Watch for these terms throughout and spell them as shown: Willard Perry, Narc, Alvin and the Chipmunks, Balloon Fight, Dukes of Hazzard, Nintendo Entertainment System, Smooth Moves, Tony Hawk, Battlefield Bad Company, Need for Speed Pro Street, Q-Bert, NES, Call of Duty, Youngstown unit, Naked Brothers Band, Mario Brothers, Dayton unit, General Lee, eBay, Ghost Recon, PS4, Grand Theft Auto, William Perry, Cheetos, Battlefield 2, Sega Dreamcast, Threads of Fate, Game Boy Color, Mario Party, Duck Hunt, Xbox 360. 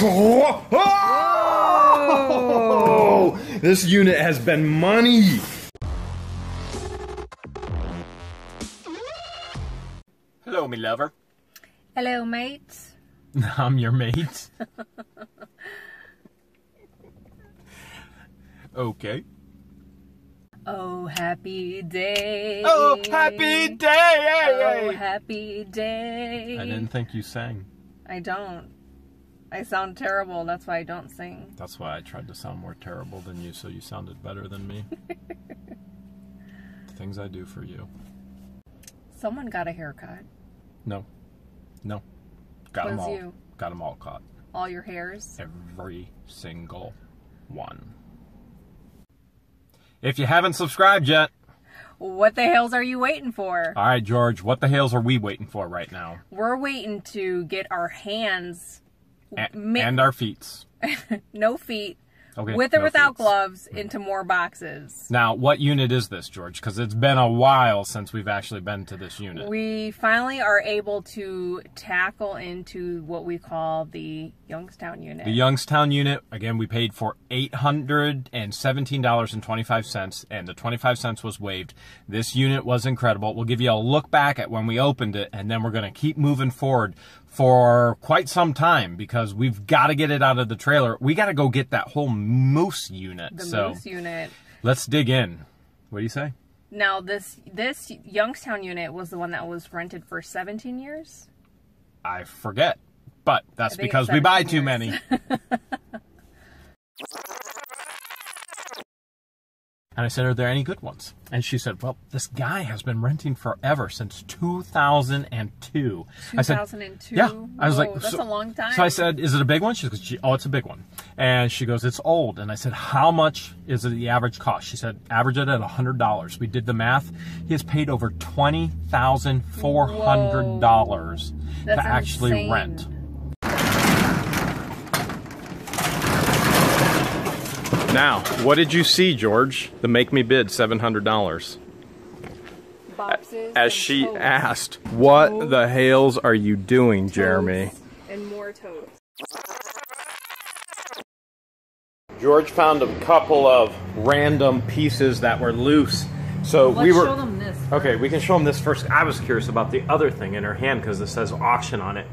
Oh! This unit has been money. Hello, me lover. Hello, mates. I'm your mate. Okay. Oh, happy day. Oh, happy day. Oh, happy day. I didn't think you sang. I don't. I sound terrible. That's why I don't sing. That's why I tried to sound more terrible than you, so you sounded better than me. The things I do for you. Someone got a haircut. No. No. Got them all. You? Got them all caught. All your hairs? Every single one. If you haven't subscribed yet, what the hells are you waiting for? All right, George, what the hells are we waiting for right now? We're waiting to get our hands... and our feets. No feet. Okay, with or no without feets. Gloves into more boxes. Now, what unit is this, George? Because it's been a while since we've actually been to this unit. We finally are able to tackle into what we call the Youngstown unit. The Youngstown unit, again, we paid for $817.25, and the 25 cents was waived. This unit was incredible. We'll give you a look back at when we opened it, and then we're going to keep moving forward for quite some time because we've got to get it out of the trailer. We got to go get that whole moose unit. The moose unit. Let's dig in. What do you say? Now this Youngstown unit was the one that was rented for 17 years. I forget, but that's because we buy too many. And I said, are there any good ones? And she said, well, this guy has been renting forever, since 2002. 2002? Yeah. I was like, that's a long time. So I said, is it a big one? She goes, oh, it's a big one. And she goes, it's old. And I said, how much is the average cost? She said, average it at $100. We did the math. He has paid over $20,400 to actually rent. Now, what did you see, George? The Make Me Bid $700. Boxes. As she totes. Asked, what totes. The hells are you doing, totes Jeremy? And more totes. George found a couple of random pieces that were loose. So let's show them this first. Okay, we can show them this first. I was curious about the other thing in her hand because it says auction on it.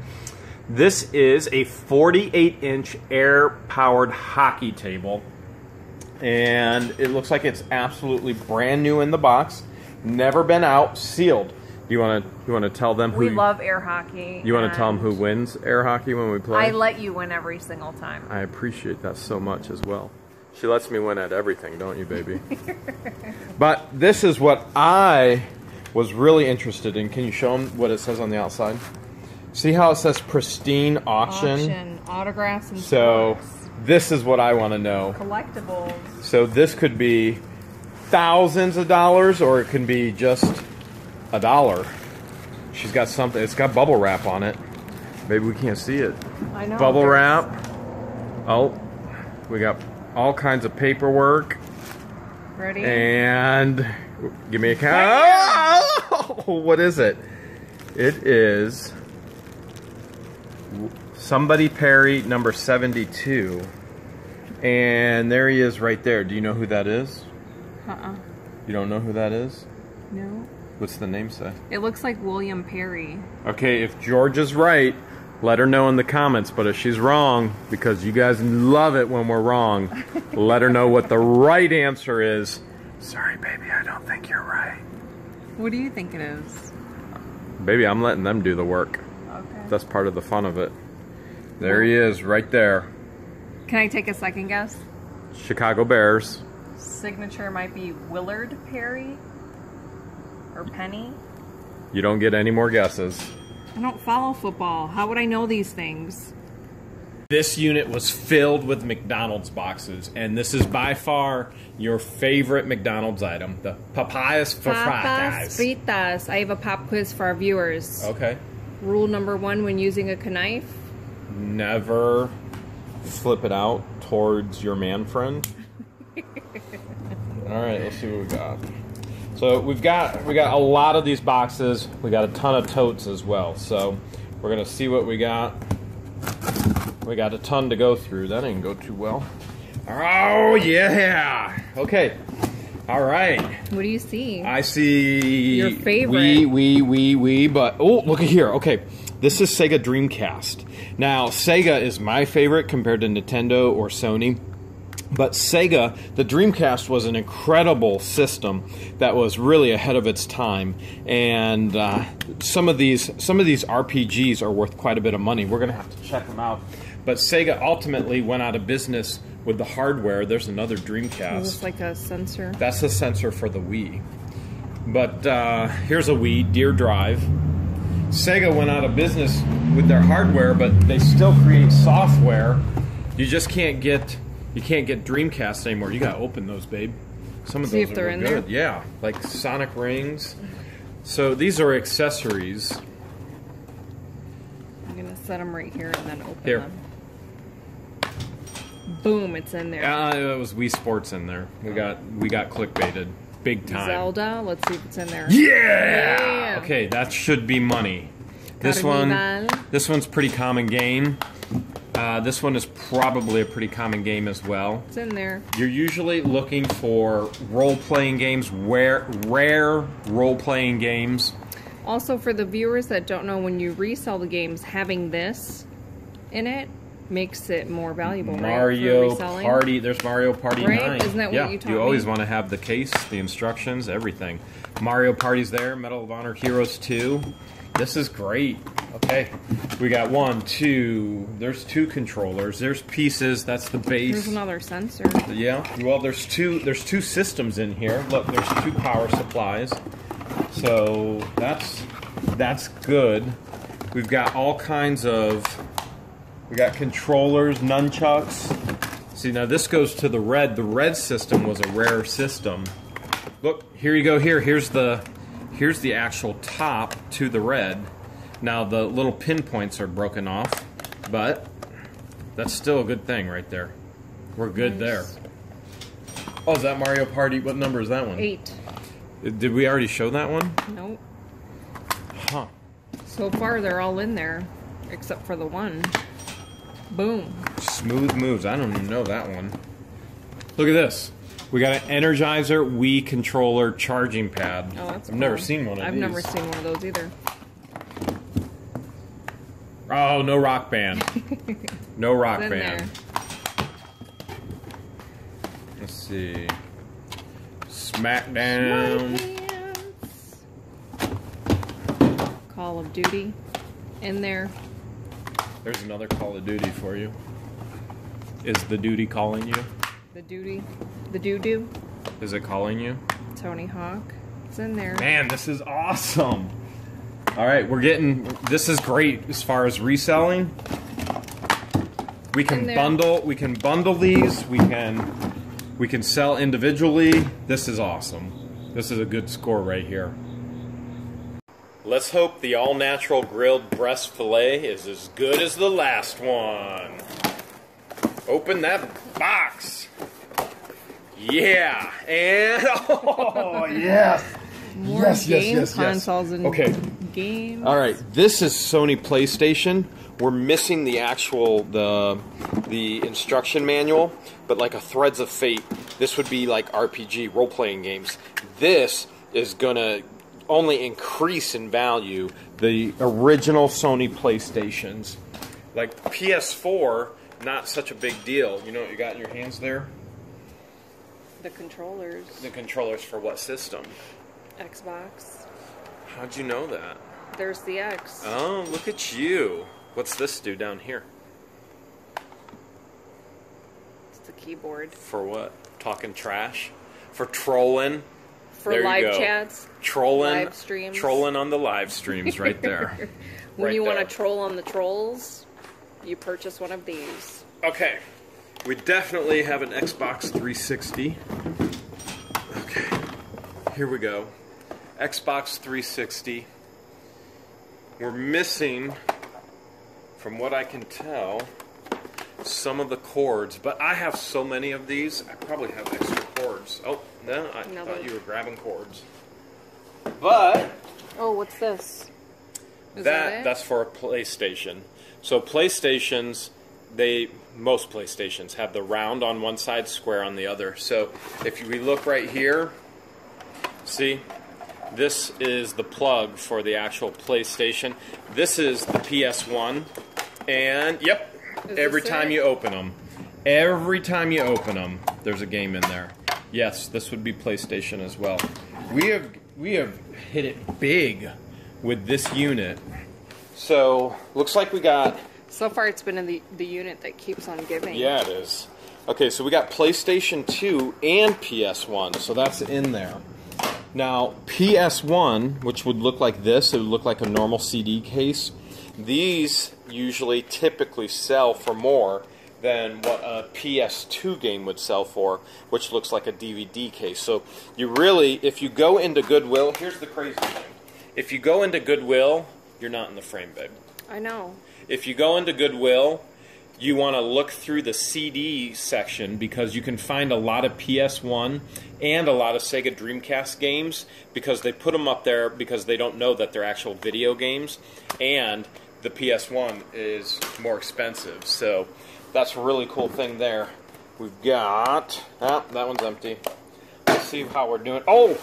This is a 48-inch air-powered hockey table. And it looks like it's absolutely brand new in the box, never been out, sealed. Do you want to tell them who? We love air hockey. You want to tell them who wins air hockey when we play? I let you win every single time. I appreciate that so much as well. She lets me win at everything, don't you, baby? But this is what I was really interested in. Can you show them what it says on the outside? See how it says pristine auction? Auction, autographs and so. Sports. This is what I want to know. Collectibles. So this could be thousands of dollars, or it can be just $1. She's got something. It's got bubble wrap on it. Maybe we can't see it. I know. Bubble wrap. Oh, we got all kinds of paperwork. Ready? And give me a count. Oh, what is it? It is... Somebody Perry, number 72. And there he is right there. Do you know who that is? Uh-uh. You don't know who that is? No. What's the name say? It looks like William Perry. Okay, if George is right, let her know in the comments. But if she's wrong, because you guys love it when we're wrong, let her know what the right answer is. Sorry, baby, I don't think you're right. What do you think it is? Baby, I'm letting them do the work. Okay. That's part of the fun of it. There he is, right there. Can I take a second guess? Chicago Bears. Signature might be Willard Perry or Penny. You don't get any more guesses. I don't follow football. How would I know these things? This unit was filled with McDonald's boxes, and this is by far your favorite McDonald's item, the papayas fritas. Fritas. I have a pop quiz for our viewers. Okay. Rule number 1 when using a knife. Never flip it out towards your man friend. All right, let's see what we got. So we got a lot of these boxes. We got a ton of totes as well. So we're gonna see what we got. We got a ton to go through. That didn't go too well. Oh, yeah. Okay. All right. What do you see? I see... your favorite. Wii, but... oh, look at here. Okay. This is Sega Dreamcast. Now, Sega is my favorite compared to Nintendo or Sony. But Sega, the Dreamcast was an incredible system that was really ahead of its time, and some of these RPGs are worth quite a bit of money. We're going to have to check them out. But Sega ultimately went out of business with the hardware. There's another Dreamcast. It looks like a sensor. That's a sensor for the Wii. But here's a Wii, Deer Drive. Sega went out of business with their hardware, but they still create software. You just can't get... you can't get Dreamcast anymore. You gotta open those, babe. Some of those are really good. Yeah, like Sonic Rings. So these are accessories. I'm gonna set them right here and then open them. Boom! It's in there. It was Wii Sports in there. We got clickbaited big time. Zelda. Let's see if it's in there. Yeah. Okay, that should be money. This one. This one's pretty common game. This one is probably a pretty common game as well. It's in there. You're usually looking for role-playing games, rare role-playing games. Also, for the viewers that don't know, when you resell the games, having this in it makes it more valuable. Mario Party. There's Mario Party 9. Isn't that what you taught me? You always want to have the case, the instructions, everything. Mario Party's there. Medal of Honor Heroes 2. This is great. Okay, we got one, two. There's two controllers. There's pieces. That's the base. There's another sensor. Yeah. Well, there's two. There's two systems in here. Look, there's two power supplies. So that's good. We've got all kinds of. We got controllers, nunchucks. See, now this goes to the red. The red system was a rare system. Look, here you go. Here's the actual top to the red. Now the little pinpoints are broken off, but that's still a good thing right there. We're good there. Oh, is that Mario Party? What number is that one? 8. Did we already show that one? Nope. Huh. So far they're all in there, except for the one. Boom. Smooth Moves. I don't even know that one. Look at this. We got an Energizer Wii controller charging pad. Oh, that's cool. I've never seen one of these. I've never seen one of those either. Oh, no Rock Band. No Rock Band. Let's see. SmackDown. Call of Duty. In there. There's another Call of Duty for you. Is the duty calling you? The duty. The doo-doo. Is it calling you? Tony Hawk. It's in there. Man, this is awesome. All right, we're getting... this is great as far as reselling. We can bundle. We can bundle these. We can sell individually. This is awesome. This is a good score right here. Let's hope the all-natural grilled breast fillet is as good as the last one. Open that box. Yeah. And oh yes. More game consoles and okay. Games. All right, this is Sony PlayStation. We're missing the actual the instruction manual, but like a Threads of Fate, this would be like RPG role-playing games. This is gonna only increase in value the original Sony PlayStations. Like PS4, not such a big deal. You know what you got in your hands there? The controllers. The controllers for what system? Xbox. How'd you know that? There's the X. Oh, look at you. What's this do down here? It's the keyboard. For what? Talking trash? For trolling? For live chats? Trolling. Live streams. Trolling on the live streams right there. When you want to troll on the trolls, you purchase one of these. Okay. We definitely have an Xbox 360. Okay. Here we go. Xbox 360. We're missing, from what I can tell, some of the cords. But I have so many of these, I probably have extra cords. Oh, no, I thought you were grabbing cords. But... oh, what's this? That's for a PlayStation. So PlayStations, most PlayStations have the round on one side, square on the other. So if we look right here, see, this is the plug for the actual PlayStation. This is the PS1, and yep, every time you open them, there's a game in there. Yes, this would be PlayStation as well. We have hit it big with this unit. So looks like we got. So far, it's been in the unit that keeps on giving. Yeah, it is. Okay, so we got PlayStation 2 and PS1, so that's in there. Now, PS1, which would look like this, it would look like a normal CD case. These usually typically sell for more than what a PS2 game would sell for, which looks like a DVD case. So you really, if you go into Goodwill, here's the crazy thing. If you go into Goodwill, you're not in the frame, babe. I know. If you go into Goodwill, you want to look through the CD section because you can find a lot of PS1 and a lot of Sega Dreamcast games because they put them up there because they don't know that they're actual video games, and the PS1 is more expensive. So that's a really cool thing there. We've got... Ah, that one's empty. Let's see how we're doing. Oh!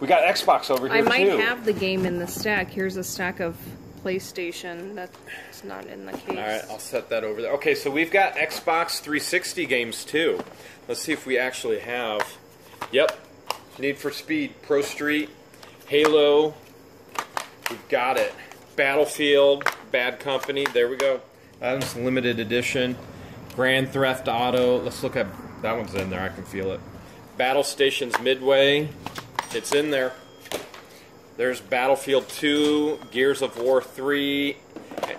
We got Xbox over here, too. I might have the game in the stack. Here's a stack of... PlayStation that's not in the case. Alright, I'll set that over there. Okay, so we've got Xbox 360 games too. Let's see if we actually have. Yep. Need for Speed Pro Street, Halo. We've got it. Battlefield, Bad Company. There we go. That one's limited edition. Grand Theft Auto. Let's look at that one's in there. I can feel it. Battle Stations Midway. It's in there. There's Battlefield 2, Gears of War 3.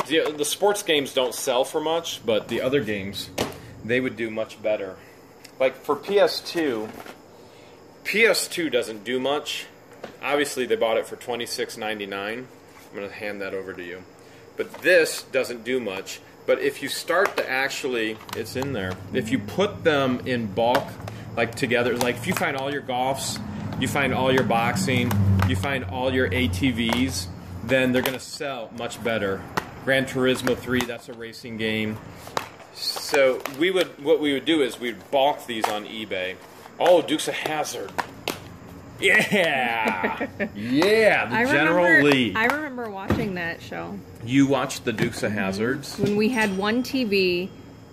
The sports games don't sell for much, but the other games, they would do much better. Like for PS2, PS2 doesn't do much. Obviously, they bought it for $26.99. I'm going to hand that over to you. But this doesn't do much. But if you start to actually, it's in there. If you put them in bulk, like together, like if you find all your golfs, you find all your boxing, you find all your ATVs, then they're going to sell much better. Gran Turismo 3, that's a racing game. So we would, what we would do is we'd bulk these on eBay. Oh, Dukes of Hazzard. Yeah! Yeah, the General Lee. I remember watching that show. You watched the Dukes of Hazzards? When we had one TV...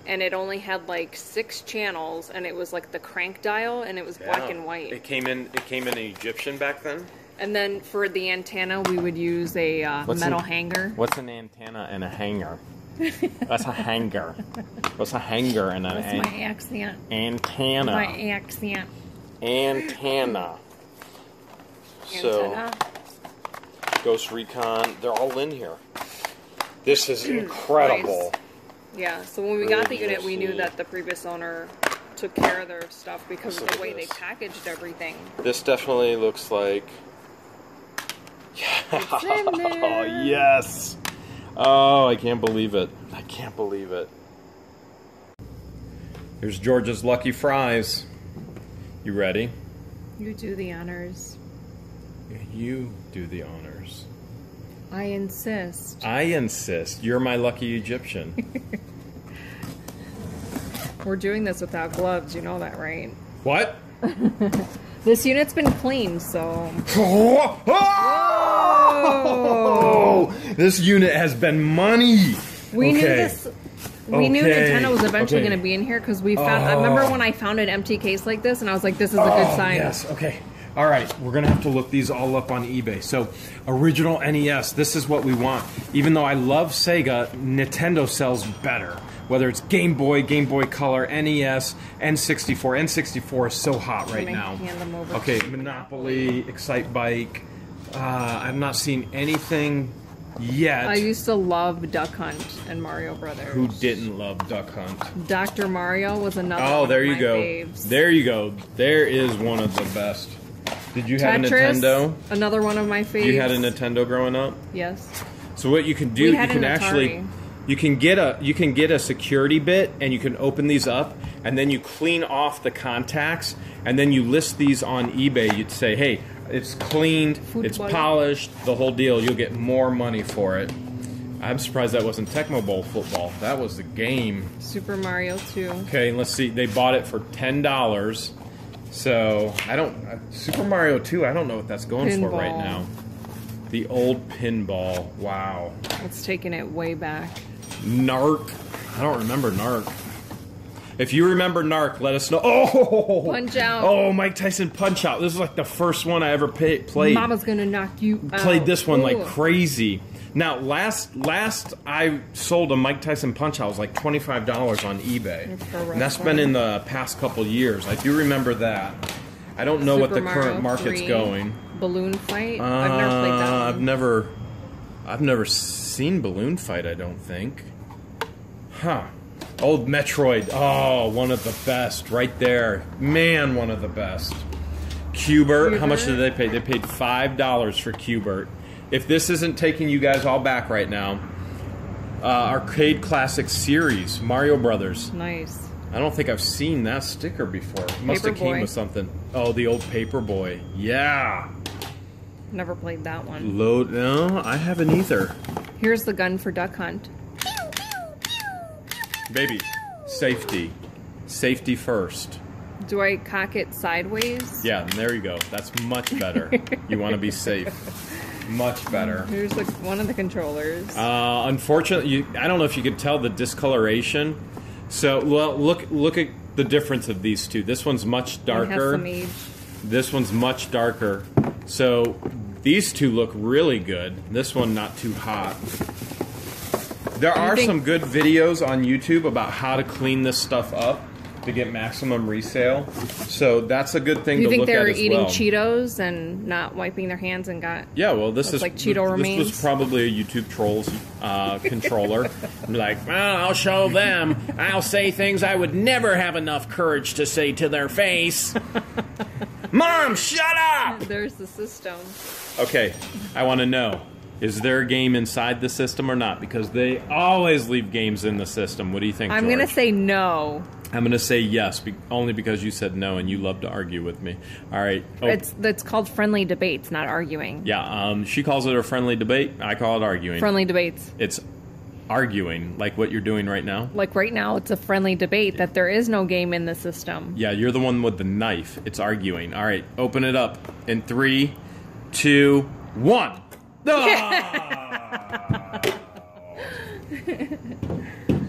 and it only had like 6 channels, and it was like the crank dial, and it was black and white. It came in Egyptian back then. And then for the antenna, we would use a metal hanger. What's an antenna and a hanger? That's a hanger. What's a hanger and an antenna? That's my accent. Antenna. My accent. Antenna. So, Ghost Recon, they're all in here. This is incredible. Nice. Yeah, so when we got the unit, we knew that the previous owner took care of their stuff because of the way they packaged everything. This definitely looks like... It's in there. Oh, yes! Oh, I can't believe it. I can't believe it. Here's George's Lucky Fries. You ready? You do the honors. You do the honors. I insist. I insist. You're my lucky Egyptian. We're doing this without gloves. You know that, right? What? This unit's been cleaned, so... Oh! Oh! Whoa! This unit has been money! We knew this... We knew Nintendo was eventually going to be in here because we found... I remember when I found an empty case like this and I was like, this is a good sign. Yes, okay. All right, we're going to have to look these all up on eBay. So, original NES, this is what we want. Even though I love Sega, Nintendo sells better. Whether it's Game Boy Color, NES, N64. N64 is so hot right now. Okay, Monopoly, Excite Bike. I've not seen anything yet. I used to love Duck Hunt and Mario Brothers. Who didn't love Duck Hunt? Dr. Mario was another one of my faves. There you go. There is one of the best. Did you have Tetris, a Nintendo? Another one of my faves. You had a Nintendo growing up? Yes. So what you can do, you can actually you can get a security bit and you can open these up and then you clean off the contacts and then you list these on eBay. You'd say, "Hey, it's cleaned, it's polished, the whole deal." You'll get more money for it. I'm surprised that wasn't Tecmo Bowl football. That was the game. Super Mario 2. Okay, let's see. They bought it for $10. So, I don't... Super Mario 2, I don't know what that's going pinball. For right now. The old pinball. Wow. It's taking it way back. Narc. I don't remember Narc. If you remember Narc, let us know. Oh! Punch-Out. Oh, Mike Tyson Punch-Out. This is like the first one I ever played. Mama's gonna knock you out. Played this one like crazy. Now, last I sold a Mike Tyson Punch-Out. It was like $25 on eBay. And that's been in the past couple years. I do remember that. I don't know what the current market's going. Balloon Fight? I've never played that one. I've never seen Balloon Fight, I don't think. Huh. Old Metroid. Oh, one of the best right there. Man, one of the best. Q-Bert. How much did they pay? They paid $5 for Q-Bert. If this isn't taking you guys all back right now, Arcade Classic Series, Mario Brothers. Nice. I don't think I've seen that sticker before. It must have came with something. Oh, the old Paperboy. Yeah. Never played that one. Load. No, I haven't either. Here's the gun for Duck Hunt. Baby, safety. Safety first. Do I cock it sideways? Yeah, there you go. That's much better. You want to be safe. Much better. Here's the, one of the controllers. Unfortunately, I don't know if you could tell the discoloration. So, well, look at the difference of these two. This one's much darker. It has some age. This one's much darker. So, these two look really good. This one, not too hot. There are some good videos on YouTube about how to clean this stuff up to get maximum resale. So that's a good thing to look at as well. You think they were eating Cheetos and not wiping their hands and got... Yeah, well, this is... like Cheeto remains. This was probably a YouTube troll's controller. Like, well, I'll show them. I'll say things I would never have enough courage to say to their face. Mom, shut up! There's the system. Okay, I want to know. Is there a game inside the system or not? Because they always leave games in the system. What do you think, George? I'm going to say no. I'm going to say yes, only because you said no and you love to argue with me. All right. Oh. It's called friendly debates, not arguing. Yeah, she calls it a friendly debate. I call it arguing. Friendly debates. It's arguing, like what you're doing right now. Like right now, it's a friendly debate that there is no game in the system. Yeah, you're the one with the knife. It's arguing. All right, open it up in 3, 2, 1. Ah!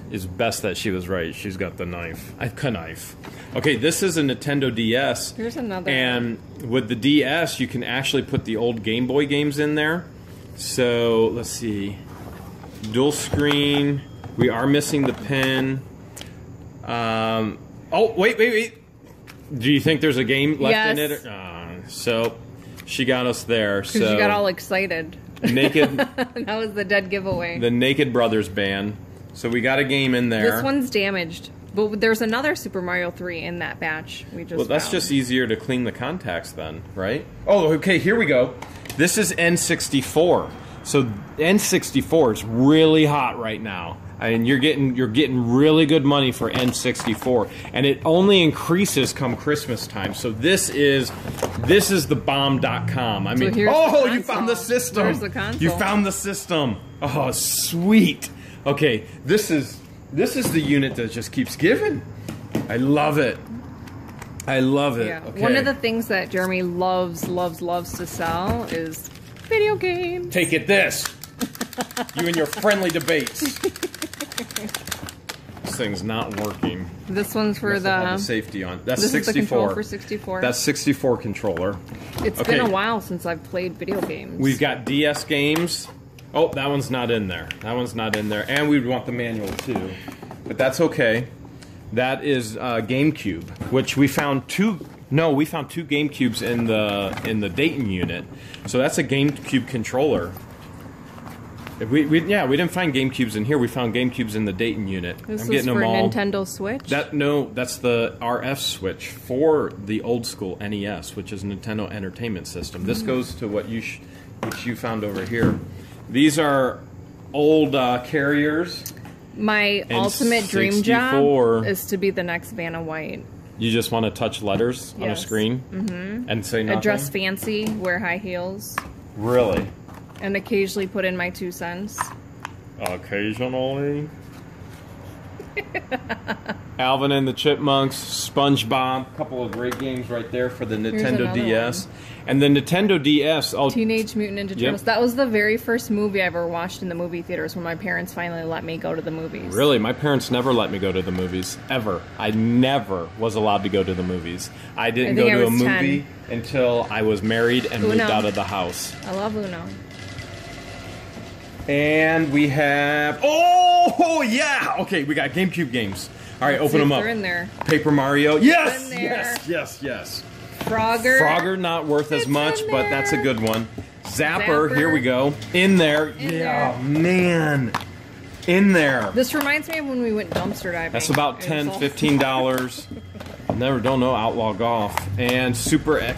It's best that she was right. She's got the knife. I have a knife. Okay, this is a Nintendo DS. Here's another. And with the DS, you can actually put the old Game Boy games in there. So let's see. Dual screen. We are missing the pin. Oh, wait. Do you think there's a game left in it? So. She got us there. Because so. You got all excited. Naked. That was the dead giveaway. The Naked Brothers Band. So we got a game in there. This one's damaged. But there's another Super Mario 3 in that batch we just Well, that's found. Just easier to clean the contacts then, right? Oh, okay, here we go. This is N64. So N64 is really hot right now. And you're getting really good money for N64, and it only increases come Christmas time. So this is the bomb.com. I mean, so oh, you found the system. Here's the console. You found the system. Oh, sweet. Okay, this is the unit that just keeps giving. I love it. I love it. Yeah. Okay. One of the things that Jeremy loves to sell is video games. Take it this. You and your friendly debates. This thing's not working. This one's for the safety on. That's this 64. Is the control for 64. That's 64 controller. It's been a while since I've played video games. We've got DS games. Oh, that one's not in there. That one's not in there. And we'd want the manual too. But that's okay. That is GameCube, which we found two GameCubes in the Dayton unit. So that's a GameCube controller. We didn't find GameCubes in here. We found GameCubes in the Dayton unit. This I'm getting them all. Nintendo Switch? That's the RF Switch for the old school NES, which is Nintendo Entertainment System. This goes to what you found over here. These are old carriers. My ultimate dream job is to be the next Vanna White. You just want to touch letters on a screen and say nothing? I dress fancy, wear high heels. Really? And occasionally put in my 2 cents. Occasionally. Alvin and the Chipmunks, SpongeBob, a couple of great games right there for the Nintendo DS. One. And the Nintendo DS... Oh, Teenage Mutant Ninja Turtles. Yep. That was the very first movie I ever watched in the movie theaters when my parents finally let me go to the movies. Really? My parents never let me go to the movies, ever. I never was allowed to go to the movies. I didn't go to a movie until I was married and moved out of the house. I love Uno. And we have... Oh, yeah! Okay, we got GameCube games. All right, open them up. They're in there. Paper Mario. Yes! Yes, yes, yes. Frogger. Frogger, not worth as much, but that's a good one. Zapper, here we go. In there. Yeah, man. In there. This reminds me of when we went dumpster diving. That's about $10, $15. Never, don't know. Outlaw Golf. And Super...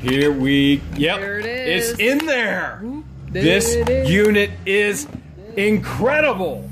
Here we... Yep. There it is. It's in there. This unit is incredible.